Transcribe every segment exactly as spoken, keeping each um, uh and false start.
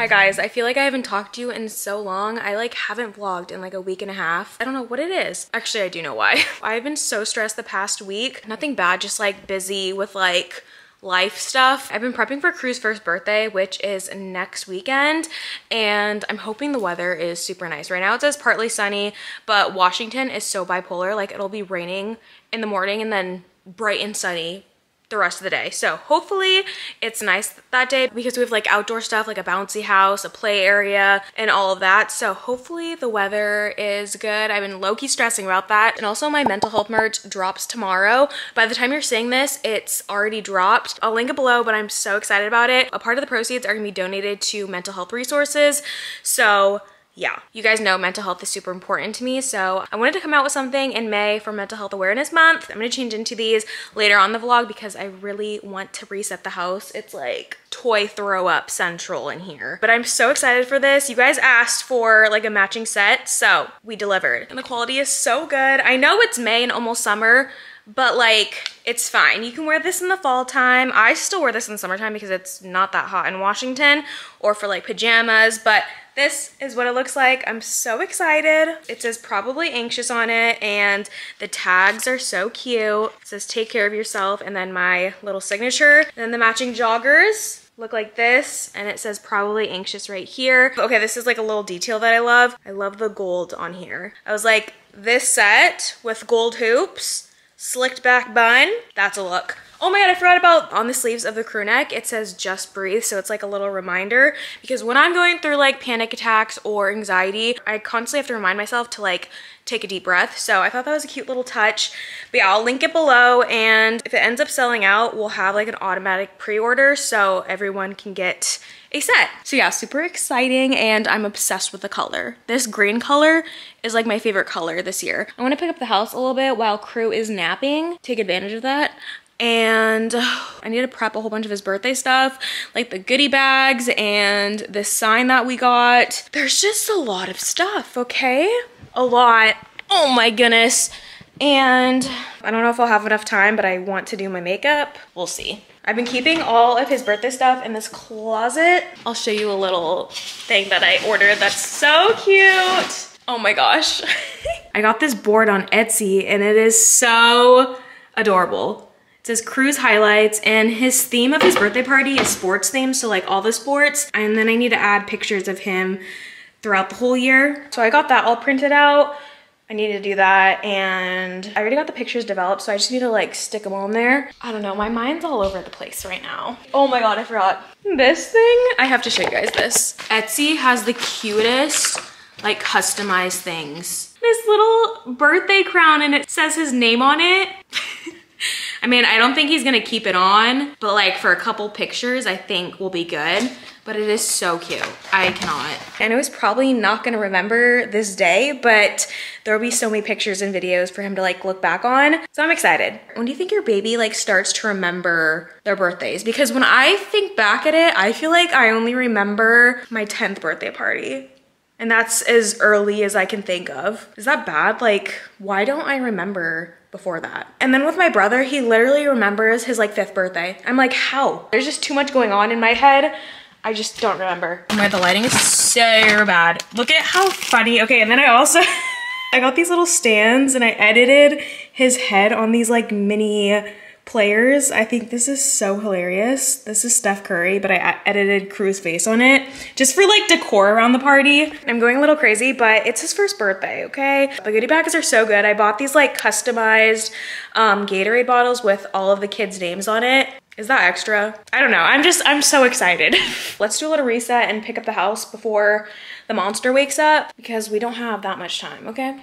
Hi guys, I feel like I haven't talked to you in so long. I like haven't vlogged in like a week and a half. I don't know what it is. Actually, I do know why. I've been so stressed the past week. Nothing bad, just like busy with like life stuff. I've been prepping for Cruz's first birthday, which is next weekend, and I'm hoping the weather is super nice. Right now it says partly sunny, but Washington is so bipolar. Like it'll be raining in the morning and then bright and sunny the rest of the day. So hopefully it's nice that day because we have like outdoor stuff, like a bouncy house, a play area, and all of that. So hopefully the weather is good. I've been low-key stressing about that. And also my mental health merch drops tomorrow. By the time you're seeing this, it's already dropped. I'll link it below, but I'm so excited about it. A part of the proceeds are gonna be donated to mental health resources. So yeah, you guys know mental health is super important to me, so I wanted to come out with something in May for Mental Health Awareness Month. I'm gonna change into these later on the vlog because I really want to reset the house. It's like toy throw up central in here. But I'm so excited for this. You guys asked for like a matching set, so we delivered. And the quality is so good. I know it's May and almost summer, but like it's fine. You can wear this in the fall time. I still wear this in the summertime because it's not that hot in Washington, or for like pajamas, but this is what it looks like. I'm so excited. It says probably anxious on it, and the tags are so cute. It says take care of yourself, and then my little signature. And then the matching joggers look like this, and it says probably anxious right here. Okay, this is like a little detail that I love. I love the gold on here. I was like, this set with gold hoops, slicked back bun, that's a look. Oh my god, I forgot about on the sleeves of the crew neck, it says just breathe, so it's like a little reminder, because when I'm going through like panic attacks or anxiety, I constantly have to remind myself to like take a deep breath. So I thought that was a cute little touch. But yeah, I'll link it below, and if it ends up selling out, we'll have like an automatic pre-order so everyone can get a set. So yeah, super exciting, and I'm obsessed with the color. This green color is like my favorite color this year. I want to pick up the house a little bit while Crew is napping, take advantage of that. And I need to prep a whole bunch of his birthday stuff, like the goodie bags and this sign that we got. There's just a lot of stuff, okay? A lot. Oh my goodness. And I don't know if I'll have enough time, but I want to do my makeup. We'll see. I've been keeping all of his birthday stuff in this closet. I'll show you a little thing that I ordered that's so cute. Oh my gosh. I got this board on Etsy and it is so adorable. It says Cruz highlights, and his theme of his birthday party is sports themed, so like all the sports. And then I need to add pictures of him throughout the whole year. So I got that all printed out. I need to do that, and I already got the pictures developed, so I just need to like stick them on there. I don't know, my mind's all over the place right now. Oh my god, I forgot. This thing, I have to show you guys this. Etsy has the cutest like customized things. This little birthday crown, and it says his name on it. I mean, I don't think he's gonna keep it on, but like for a couple pictures, I think will be good. But it is so cute. I cannot. And I was probably not gonna remember this day, but there'll be so many pictures and videos for him to like look back on. So I'm excited. When do you think your baby like starts to remember their birthdays? Because when I think back at it, I feel like I only remember my tenth birthday party. And that's as early as I can think of. Is that bad? Like, why don't I remember before that? And then with my brother, he literally remembers his like fifth birthday. I'm like, how? There's just too much going on in my head. I just don't remember. Oh my, the lighting is so bad. Look at how funny. Okay, and then I also, I got these little stands and I edited his head on these like mini players. I think this is so hilarious. This is Steph Curry, but I edited Cruz's face on it just for like decor around the party. I'm going a little crazy, but it's his first birthday, okay? The goodie bags are so good. I bought these like customized um, Gatorade bottles with all of the kids' names on it. Is that extra? I don't know. I'm just, I'm so excited. Let's do a little reset and pick up the house before the monster wakes up because we don't have that much time, okay?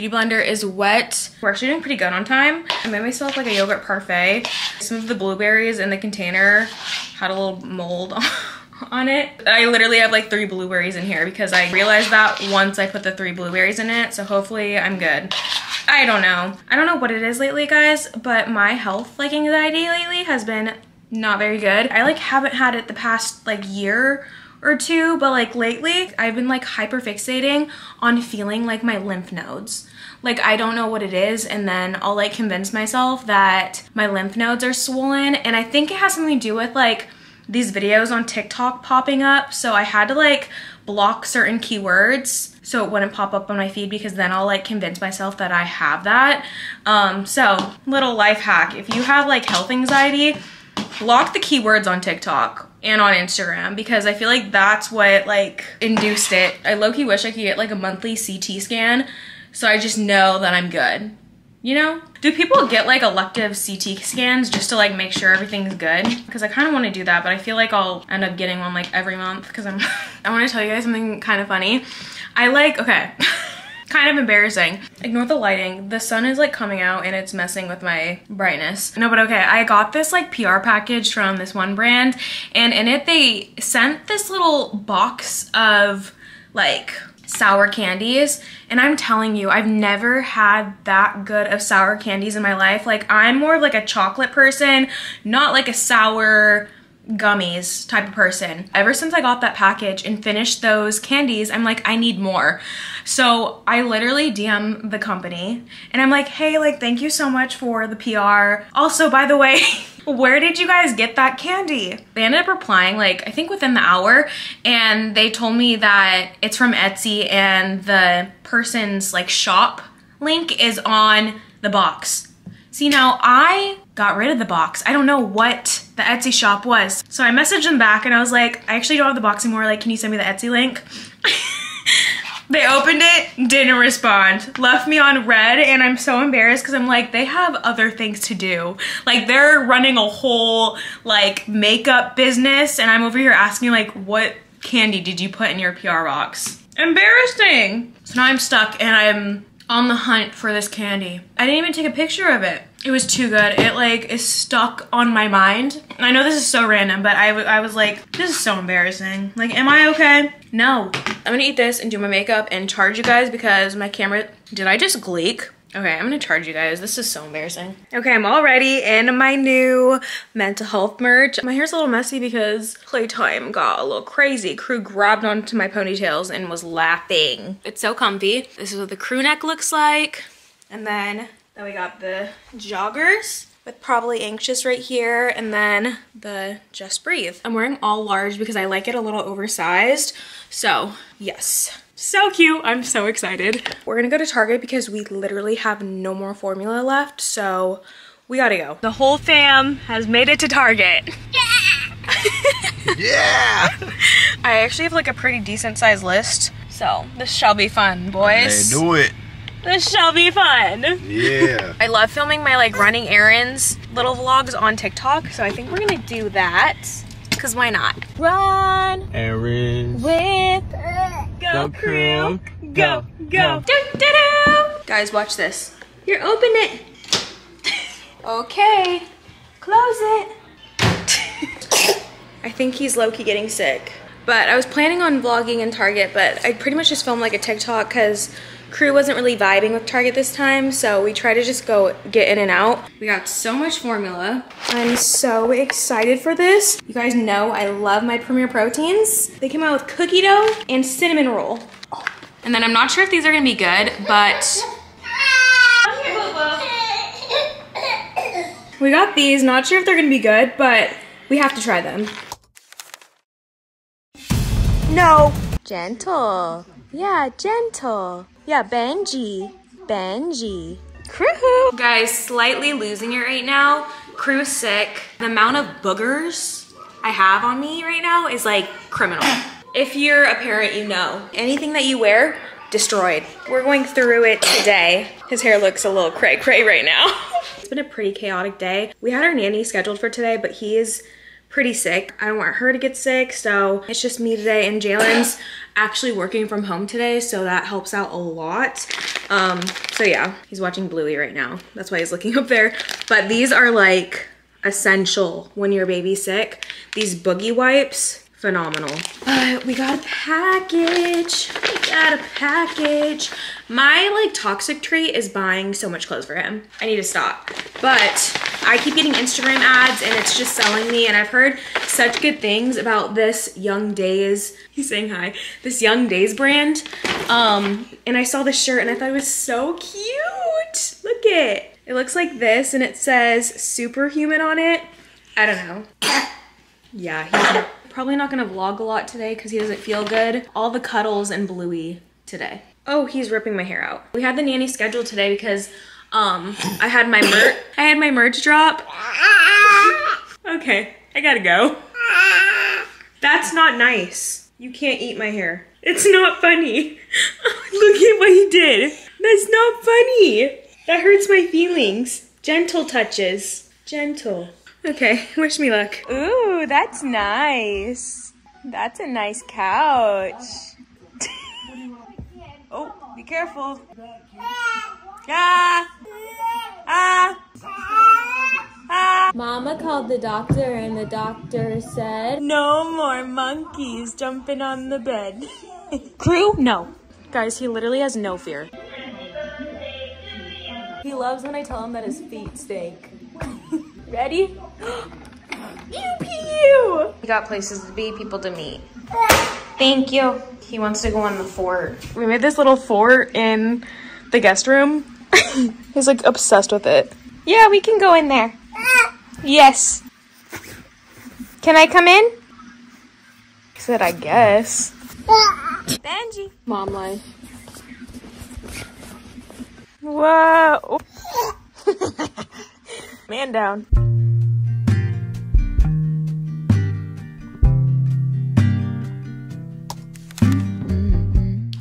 beauty blender is wet. We're actually doing pretty good on time. I made myself like a yogurt parfait. Some of the blueberries in the container had a little mold on on it. I literally have like three blueberries in here because I realized that once I put the three blueberries in it, so hopefully I'm good. I don't know. I don't know what it is lately, guys, but my health like anxiety lately has been not very good. I like haven't had it the past like year or two, but like lately I've been like hyper fixating on feeling like my lymph nodes. Like I don't know what it is, and then I'll like convince myself that my lymph nodes are swollen, and I think it has something to do with like these videos on TikTok popping up. So I had to like block certain keywords so it wouldn't pop up on my feed, because then I'll like convince myself that I have that. Um, so little life hack, if you have like health anxiety, block the keywords on TikTok and on Instagram, because I feel like that's what like induced it. I low-key wish I could get like a monthly C T scan so I just know that I'm good, you know? Do people get like elective C T scans just to like make sure everything's good? Because I kind of want to do that, but I feel like I'll end up getting one like every month because I'm I want to tell you guys something kind of funny. I like, okay, kind of embarrassing. Ignore the lighting. The sun is like coming out and it's messing with my brightness. No, but okay, I got this like P R package from this one brand, and in it they sent this little box of like sour candies, and I'm telling you, I've never had that good of sour candies in my life. Like I'm more of like a chocolate person, not like a sour gummies type of person. Ever since I got that package and finished those candies, I'm like, I need more. So I literally D M the company and I'm like, hey, like thank you so much for the P R. Also, by the way, where did you guys get that candy? They ended up replying like I think within the hour, and they told me that it's from Etsy and the person's like shop link is on the box. See, now I got rid of the box. I don't know what the Etsy shop was. So I messaged them back and I was like, I actually don't have the box anymore. Like, can you send me the Etsy link? They opened it, didn't respond, left me on red, and I'm so embarrassed because I'm like, they have other things to do. Like they're running a whole like makeup business, and I'm over here asking like, what candy did you put in your P R box? Embarrassing. So now I'm stuck and I'm on the hunt for this candy. I didn't even take a picture of it. It was too good. It like is stuck on my mind. And I know this is so random, but I, I was like, this is so embarrassing. Like, am I okay? No. I'm gonna eat this and do my makeup and charge you guys because my camera, did I just gleek? Okay, I'm gonna charge you guys. This is so embarrassing. Okay, I'm already in my new mental health merch. My hair's a little messy because playtime got a little crazy. Crew grabbed onto my ponytails and was laughing. It's so comfy. This is what the crew neck looks like. And then, then we got the joggers with probably anxious right here, and then the just breathe. I'm wearing all large because I like it a little oversized. So, yes. So cute, I'm so excited. We're gonna go to Target because we literally have no more formula left, so we gotta go. The whole fam has made it to Target. Yeah! Yeah! I actually have like a pretty decent sized list, so this shall be fun, boys. Hey, do it. This shall be fun. Yeah. I love filming my like running errands little vlogs on TikTok, so I think we're gonna do that. Cause why not? Run errands with Go, go Crew, go, go. go. Do, do, do. Guys, watch this. You're open it. Okay, close it. I think he's low-key getting sick. But I was planning on vlogging in Target, but I pretty much just filmed like a TikTok cause Crew wasn't really vibing with Target this time, so we try to just go get in and out. We got so much formula. I'm so excited for this. You guys know I love my Premier Proteins. They came out with cookie dough and cinnamon roll. And then I'm not sure if these are gonna be good, but we got these, not sure if they're gonna be good, but we have to try them. No. Gentle. Yeah, gentle. Yeah, Benji, Benji. Crew. Guys, slightly losing it right now. Crew's sick. The amount of boogers I have on me right now is like criminal. If you're a parent, you know. Anything that you wear, destroyed. We're going through it today. His hair looks a little cray cray right now. It's been a pretty chaotic day. We had our nanny scheduled for today, but he is pretty sick. I don't want her to get sick, so it's just me today, and Jalen's actually working from home today, so that helps out a lot. Um, so yeah, he's watching Bluey right now. That's why he's looking up there. But these are like essential when your baby's sick. These boogie wipes, phenomenal. But we got a package. We got a package. My like toxic trait is buying so much clothes for him. I need to stop. But I keep getting Instagram ads and it's just selling me, and I've heard such good things about this Young Days, he's saying hi, this Young Days brand. Um, and I saw this shirt and I thought it was so cute. Look it. It looks like this and it says superhuman on it. I don't know. Yeah, he's probably not gonna vlog a lot today because he doesn't feel good. All the cuddles and Bluey today. Oh, he's ripping my hair out. We had the nanny scheduled today because um, I had my merch, I had my merch drop. Okay, I gotta go. That's not nice. You can't eat my hair. It's not funny. Look at what he did. That's not funny. That hurts my feelings. Gentle touches, gentle. Okay, wish me luck. Ooh, that's nice. That's a nice couch. Oh, be careful. Ah. Ah. Ah. Mama called the doctor and the doctor said, no more monkeys jumping on the bed. Crew? No. Guys, he literally has no fear. He loves when I tell him that his feet stink. Ready? Ew, pew! We got places to be, people to meet. Thank you. He wants to go on the fort. We made this little fort in the guest room. He's like obsessed with it. Yeah, we can go in there. Yes. Can I come in? He said, I guess. Benji. Mom life. Whoa. Man down.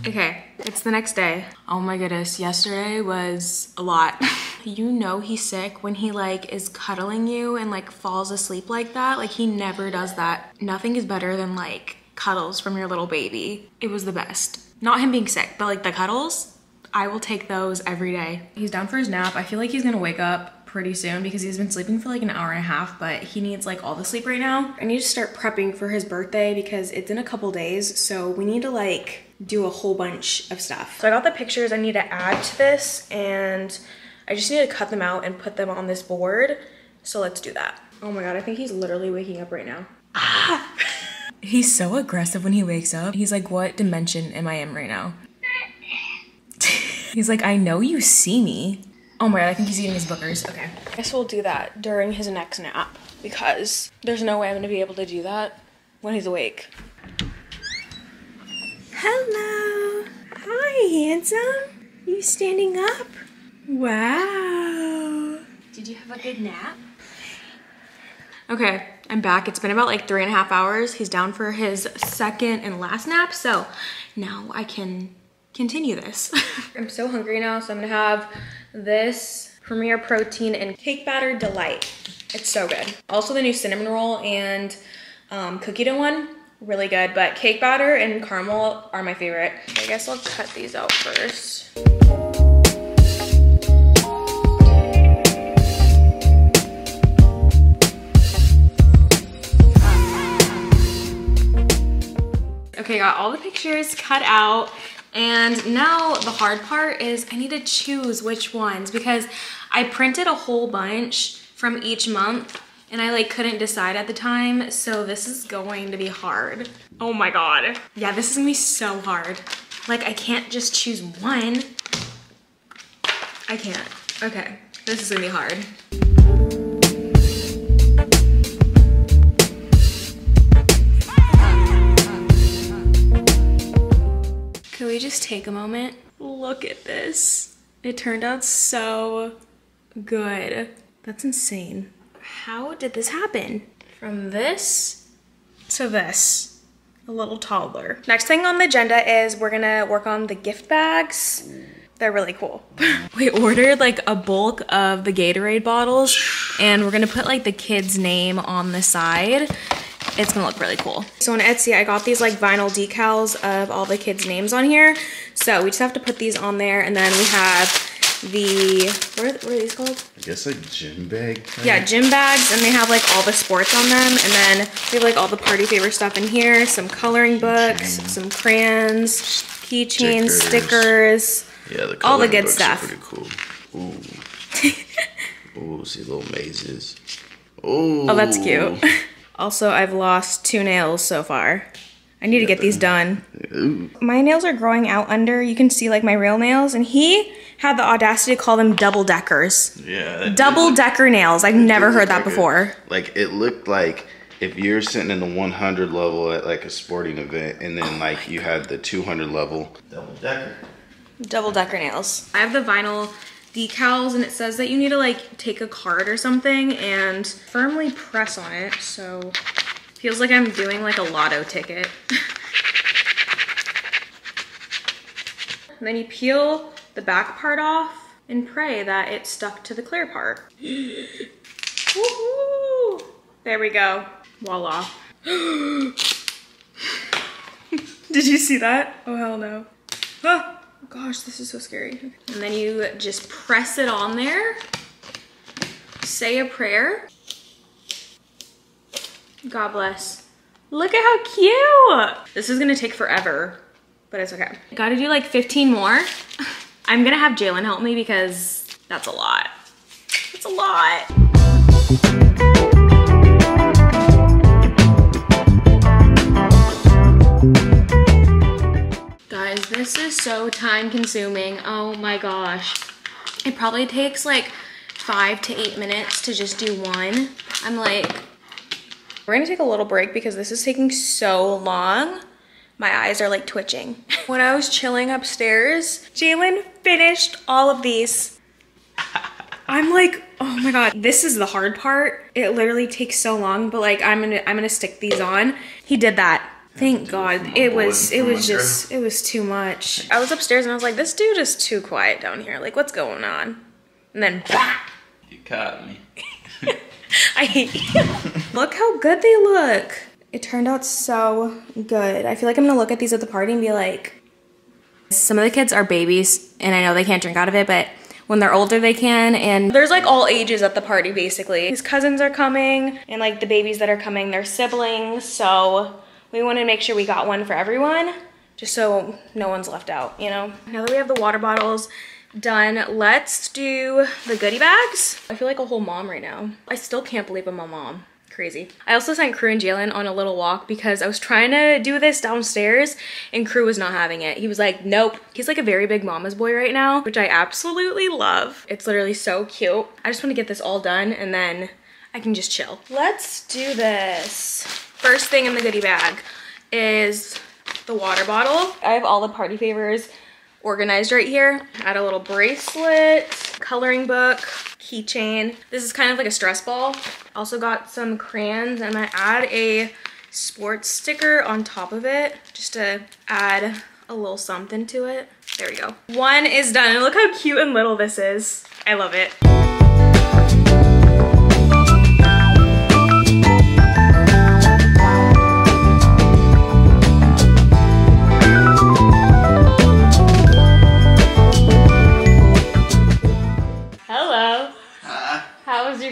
Okay, it's the next day. Oh my goodness, yesterday was a lot. You know he's sick when he like is cuddling you and like falls asleep like that. Like he never does that. Nothing is better than like cuddles from your little baby. It was the best. Not him being sick, but like the cuddles, I will take those every day. He's down for his nap. I feel like he's gonna wake up pretty soon because he's been sleeping for like an hour and a half, but he needs like all the sleep right now. I need to start prepping for his birthday because it's in a couple days, so we need to like do a whole bunch of stuff. So I got the pictures I need to add to this, and I just need to cut them out and put them on this board, so let's do that. Oh my god, I think he's literally waking up right now. Ah! He's so aggressive when he wakes up. He's like, what dimension am I in right now? He's like, I know you see me. Oh my god, I think he's eating his bookers. Okay. I guess we'll do that during his next nap because there's no way I'm gonna be able to do that when he's awake. Hello. Hi, handsome. You standing up? Wow. Did you have a good nap? Okay, I'm back. It's been about like three and a half hours. He's down for his second and last nap, so now I can continue this. I'm so hungry now, so I'm gonna have this Premier Protein and Cake Batter Delight. It's so good. Also the new cinnamon roll and um, cookie dough one, really good, but cake batter and caramel are my favorite. I guess I'll cut these out first. Okay, got all the pictures cut out. And now the hard part is I need to choose which ones because I printed a whole bunch from each month and I like couldn't decide at the time. So this is going to be hard. Oh my God. Yeah, this is gonna be so hard. Like I can't just choose one. I can't. Okay, this is gonna be hard. Can we just take a moment? Look at this. It turned out so good. That's insane. How did this happen? From this to this, a little toddler. Next thing on the agenda is we're gonna work on the gift bags. They're really cool. We ordered like a bulk of the Gatorade bottles and we're gonna put like the kid's name on the side. It's gonna look really cool. So on Etsy, I got these like vinyl decals of all the kids' names on here. So we just have to put these on there, and then we have the, what are, what are these called? I guess like gym bag type. Yeah, gym bags, and they have like all the sports on them, and then we have like all the party favor stuff in here, some coloring books, keychain, some crayons, keychains, stickers, stickers, yeah, the all the good books stuff. Are pretty cool. Ooh, ooh, see little mazes. Ooh. Oh, that's cute. Also, I've lost two nails so far. I need to get these done. Ooh. My nails are growing out under. You can see like my real nails, and he had the audacity to call them double deckers. Yeah. Double decker nails. I've never heard that before. Like, it looked like if you're sitting in the one hundred level at like a sporting event, and then like you had the two hundred level. Double decker. Double decker nails. I have the vinyl decals, and it says that you need to like take a card or something and firmly press on it, so. Feels like I'm doing like a lotto ticket. And then you peel the back part off and pray that it stuck to the clear part. Woohoo! There we go. Voila. Did you see that? Oh, hell no. Ah, gosh, this is so scary. And then you just press it on there. Say a prayer. God bless. Look at how cute. This is gonna take forever, but it's okay. Gotta do like fifteen more. I'm gonna have Jalen help me because that's a lot. It's a lot. Guys, this is so time consuming. Oh my gosh. It probably takes like five to eight minutes to just do one. I'm like, we're gonna take a little break because this is taking so long. My eyes are like twitching. When I was chilling upstairs, Jalen finished all of these. I'm like, oh my God, this is the hard part. It literally takes so long, but like I'm gonna, I'm gonna stick these on. He did that. Thank God. It was, it was just, it was too much. I was upstairs and I was like, this dude is too quiet down here. Like, what's going on? And then, bah! You caught me. I hate you. Look how good they look. It turned out so good. I feel like I'm gonna look at these at the party and be like, some of the kids are babies and I know they can't drink out of it, but when they're older they can, and there's like all ages at the party basically. His cousins are coming, and like the babies that are coming, they're siblings, so we wanna make sure we got one for everyone just so no one's left out, you know? Now that we have the water bottles done, let's do the goodie bags. I feel like a whole mom right now. I still can't believe I'm a mom. Crazy. I also sent Crew and Jalen on a little walk because I was trying to do this downstairs and Crew was not having it. He was like, nope. He's like a very big mama's boy right now, which I absolutely love. It's literally so cute. I just want to get this all done and then I can just chill. Let's do this. First thing in the goodie bag is the water bottle. I have all the party favors organized right here. Add a little bracelet, coloring book, keychain. This is kind of like a stress ball. Also got some crayons. I'm gonna add a sports sticker on top of it just to add a little something to it. There we go. One is done, and look how cute and little this is. I love it.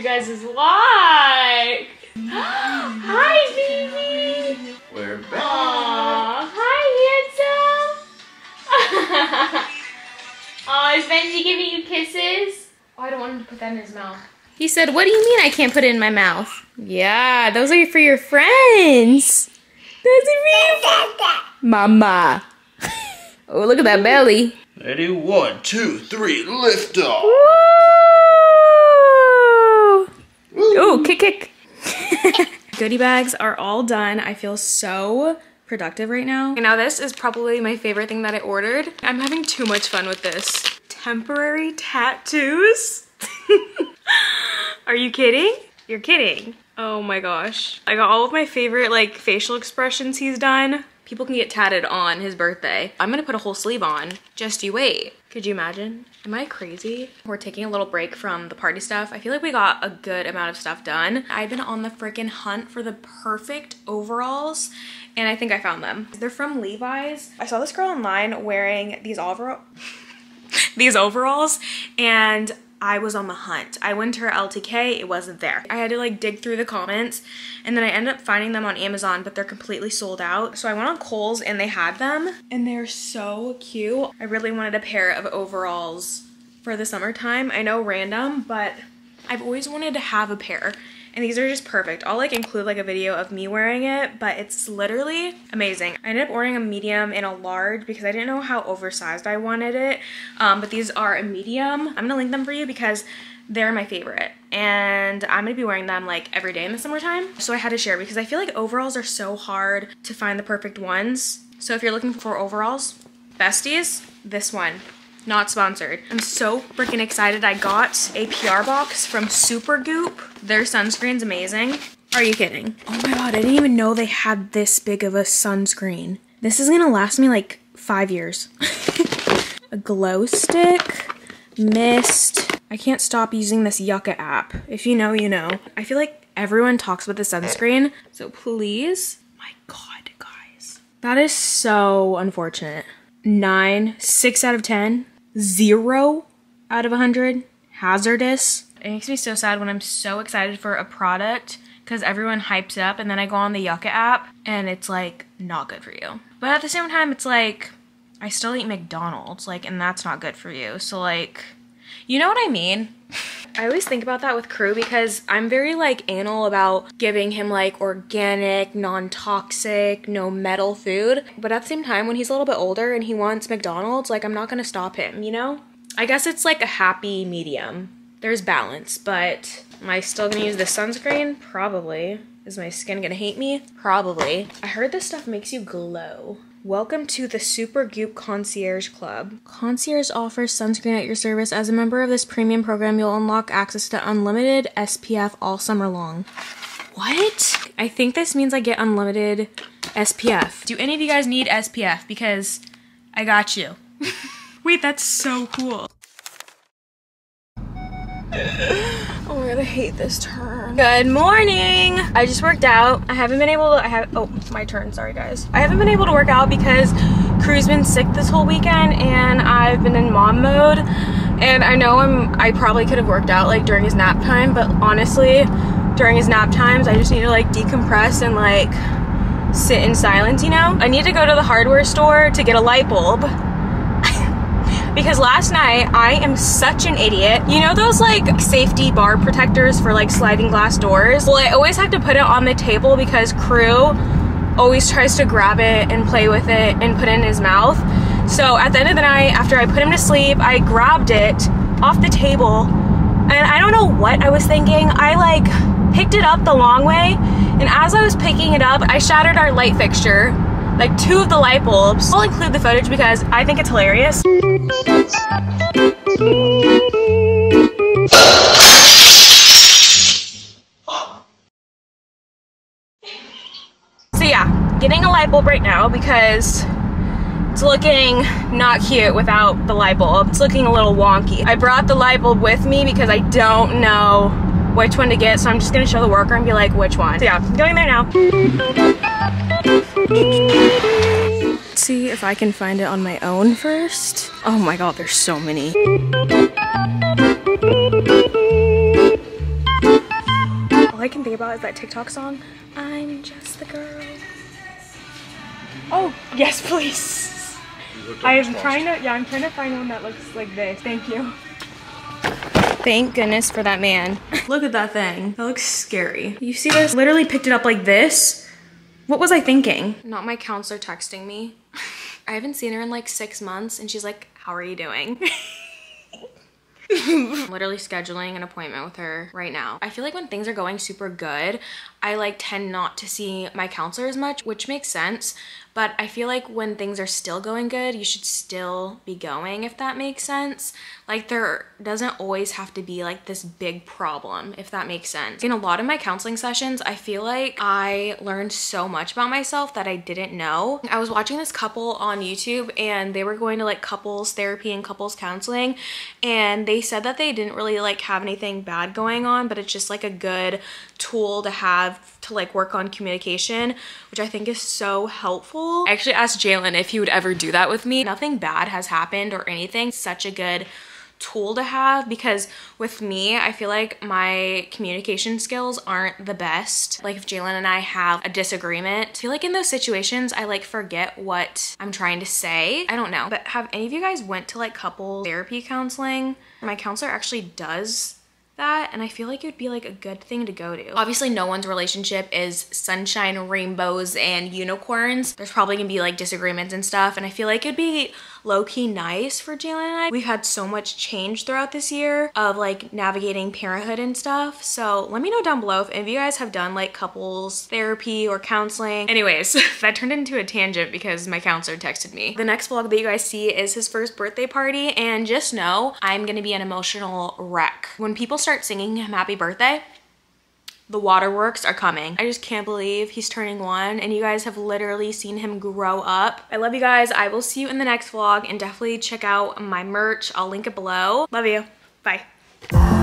Guys' walk. Hi, baby. We're back. Aww. Hi, handsome. Oh, is Benji giving you kisses? Oh, I don't want him to put that in his mouth. He said, "What do you mean I can't put it in my mouth?" Yeah, those are for your friends. Those are for your mama. Oh, look at that belly. Ready? One, two, three. Lift off. Ooh, kick, kick. Goodie bags are all done. I feel so productive right now. And now this is probably my favorite thing that I ordered. I'm having too much fun with this. Temporary tattoos? Are you kidding? You're kidding. Oh my gosh. I got all of my favorite like facial expressions he's done. People can get tatted on his birthday. I'm gonna put a whole sleeve on, just you wait. Could you imagine? Am I crazy? We're taking a little break from the party stuff. I feel like we got a good amount of stuff done. I've been on the freaking hunt for the perfect overalls, and I think I found them. They're from Levi's. I saw this girl online wearing these overall these overalls, and I was on the hunt. I went to her L T K, it wasn't there. I had to like dig through the comments, and then I ended up finding them on Amazon, but they're completely sold out. So I went on Kohl's and they had them, and they're so cute. I really wanted a pair of overalls for the summertime. I know, random, but I've always wanted to have a pair, and these are just perfect. I'll like include like a video of me wearing it, but it's literally amazing. I ended up ordering a medium and a large because I didn't know how oversized I wanted it, um, but these are a medium. I'm gonna link them for you because they're my favorite, and I'm gonna be wearing them like every day in the summertime. So I had to share because I feel like overalls are so hard to find the perfect ones. So if you're looking for overalls, besties, this one. Not sponsored. I'm so freaking excited. I got a P R box from Supergoop. Their sunscreen's amazing. Are you kidding? Oh my God, I didn't even know they had this big of a sunscreen. This is gonna last me like five years. A glow stick, mist. I can't stop using this Yuka app. If you know, you know. I feel like everyone talks about the sunscreen, so please. My God, guys. That is so unfortunate. Nine, six out of ten. Zero out of a hundred, hazardous. It makes me so sad when I'm so excited for a product because everyone hypes up, and then I go on the Yuka app and it's like not good for you. But at the same time, it's like I still eat McDonald's, like, and that's not good for you. So like, you know what I mean? I always think about that with Crew because I'm very like anal about giving him like organic, non-toxic, no metal food. But at the same time, when he's a little bit older and he wants McDonald's, like I'm not gonna stop him, you know? I guess it's like a happy medium. There's balance, but am I still gonna use this sunscreen? Probably. Is my skin gonna hate me? Probably. I heard this stuff makes you glow. Welcome to the Supergoop Concierge Club. Concierge offers sunscreen at your service. As a member of this premium program, you'll unlock access to unlimited S P F all summer long. What? I think this means I get unlimited S P F. Do any of you guys need S P F? Because I got you. Wait, that's so cool. Oh, I hate this turn. Good morning. I just worked out. I haven't been able to, I have, oh, it's my turn, sorry guys. I haven't been able to work out because Cruz's been sick this whole weekend and I've been in mom mode. And I know I'm, I probably could have worked out like during his nap time, but honestly, during his nap times, I just need to like decompress and like sit in silence, you know? I need to go to the hardware store to get a light bulb. Because last night, I am such an idiot. You know those like safety bar protectors for like sliding glass doors? Well, I always have to put it on the table because Crew always tries to grab it and play with it and put it in his mouth. So at the end of the night, after I put him to sleep, I grabbed it off the table, and I don't know what I was thinking. I like picked it up the long way, and as I was picking it up, I shattered our light fixture. Like two of the light bulbs. I'll include the footage because I think it's hilarious. So yeah, getting a light bulb right now because it's looking not cute without the light bulb. It's looking a little wonky. I brought the light bulb with me because I don't know which one to get, so I'm just gonna show the worker and be like, which one? So yeah, I'm going there now. See if I can find it on my own first. Oh my God, there's so many. All I can think about is that TikTok song, I'm just the girl. Oh, yes, please. I am trying to, yeah, I'm trying to find one that looks like this. Thank you. Thank goodness for that man. Look at that thing. That looks scary. You see this? Literally picked it up like this. What was I thinking? Not my counselor texting me. I haven't seen her in like six months and she's like, how are you doing? I'm literally scheduling an appointment with her right now. I feel like when things are going super good, I like tend not to see my counselor as much, which makes sense. but I feel like when things are still going good, you should still be going, if that makes sense. Like, there doesn't always have to be like this big problem, if that makes sense. In a lot of my counseling sessions, I feel like I learned so much about myself that I didn't know. I was watching this couple on YouTube and they were going to like couples therapy and couples counseling, and they said that they didn't really like have anything bad going on, but it's just like a good tool to have to like work on communication, which I think is so helpful. I actually asked Jalen if he would ever do that with me. Nothing bad has happened or anything. It's such a good tool to have, because with me, I feel like my communication skills aren't the best. Like, if Jalen and I have a disagreement, I feel like in those situations I like forget what I'm trying to say. I don't know. But have any of you guys went to like couple therapy counseling? My counselor actually does that, and I feel like it would be like a good thing to go to. Obviously no one's relationship is sunshine, rainbows, and unicorns. There's probably gonna be like disagreements and stuff, and I feel like it'd be low-key nice for Jalen and I. We've had so much change throughout this year of like navigating parenthood and stuff, so let me know down below if any of you guys have done like couples therapy or counseling. Anyways, that turned into a tangent because my counselor texted me. The next vlog that you guys see is his first birthday party, and just know I'm gonna be an emotional wreck. When people start singing him happy birthday, the waterworks are coming. I just can't believe he's turning one, and you guys have literally seen him grow up. I love you guys. I will see you in the next vlog, and definitely check out my merch. I'll link it below. Love you. Bye.